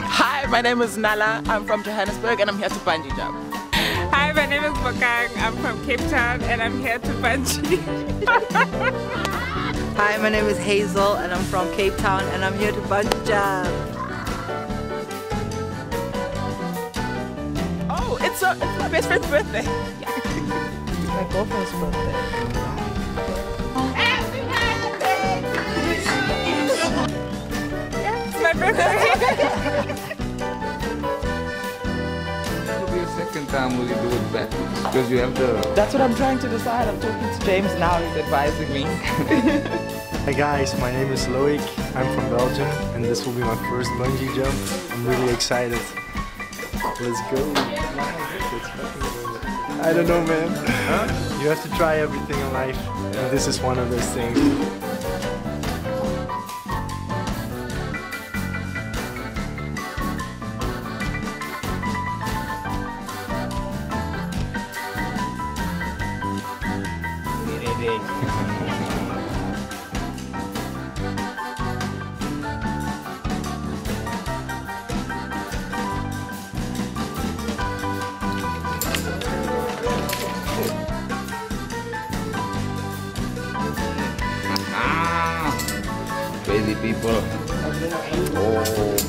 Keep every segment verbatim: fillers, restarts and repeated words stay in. go. Hi, my name is Nala. I'm from Johannesburg and I'm here to bungee jump. Hi, my name is Bokang. I'm from Cape Town and I'm here to bungee. Hi, my name is Hazel and I'm from Cape Town and I'm here to bungee jump. Oh, it's, a, it's my best friend's birthday. It's my girlfriend's birthday. It'll be your second time will you do it backwards? Because you have the... That's what I'm trying to decide. I'm talking to James now. He's advising me. Hey guys, my name is Loic. I'm from Belgium and this will be my first bungee jump. I'm really excited. Let's go. I don't know, man. Huh? You have to try everything in life. And this is one of those things. Crazy people. Oh,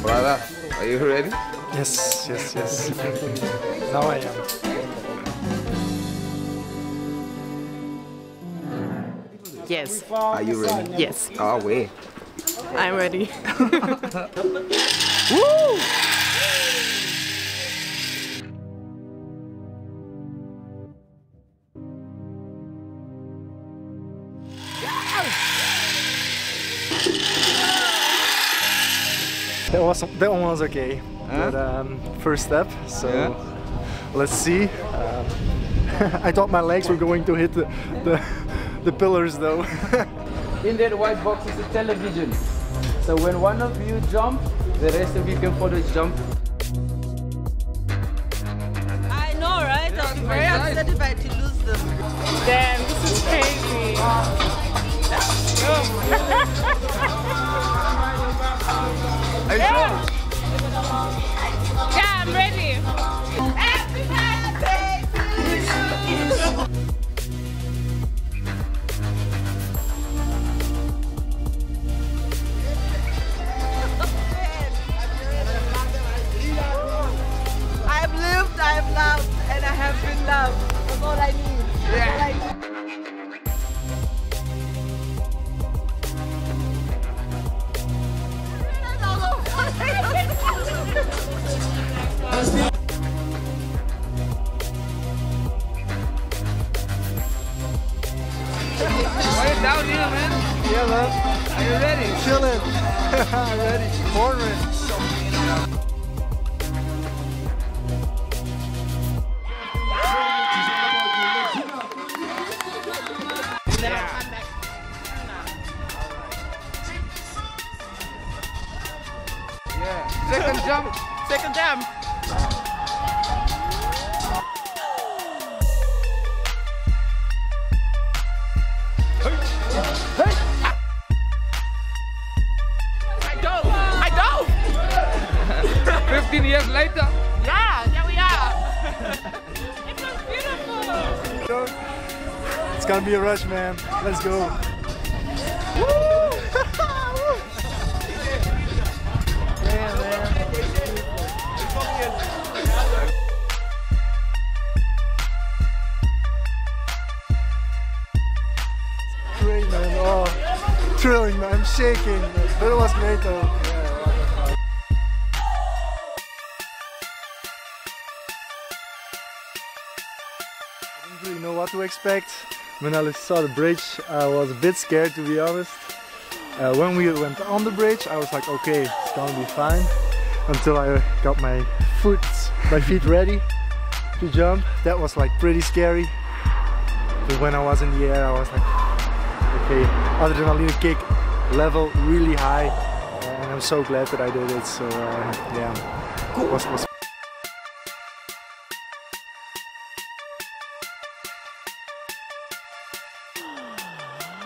brother, are you ready? Yes, yes, yes. Now I am. Yes. Are you ready? Yes. Oh, wait. I'm ready. Woo! That was that one was okay. Huh? But, um, first step. So yeah. Let's see. Um, I thought my legs were going to hit the. the The pillars though. In that white box is a television. So when one of you jump, the rest of you can follow jump. I know, right? I was very upset if I had to lose them. Damn, this is crazy. Are you yeah. sure? Yeah, I'm ready. Down here, man. Yeah, love. Are you ready? Chillin'. I'm ready. Boring. Yeah. Yeah. Second jump. Second jump. fifteen years later. Yeah, here we are. It was beautiful. It's gonna be a rush, man. Let's go. Woo! Man, man. It's great, man. Oh, thrilling, man. I'm shaking, but it was made though. Really know what to expect. When I saw the bridge, I was a bit scared, to be honest. Uh, when we went on the bridge, I was like, okay, it's gonna be fine. Until I got my foot, my feet ready to jump. That was like pretty scary. But when I was in the air, I was like, okay, adrenaline kick level really high, and I'm so glad that I did it. So uh, yeah, it was, was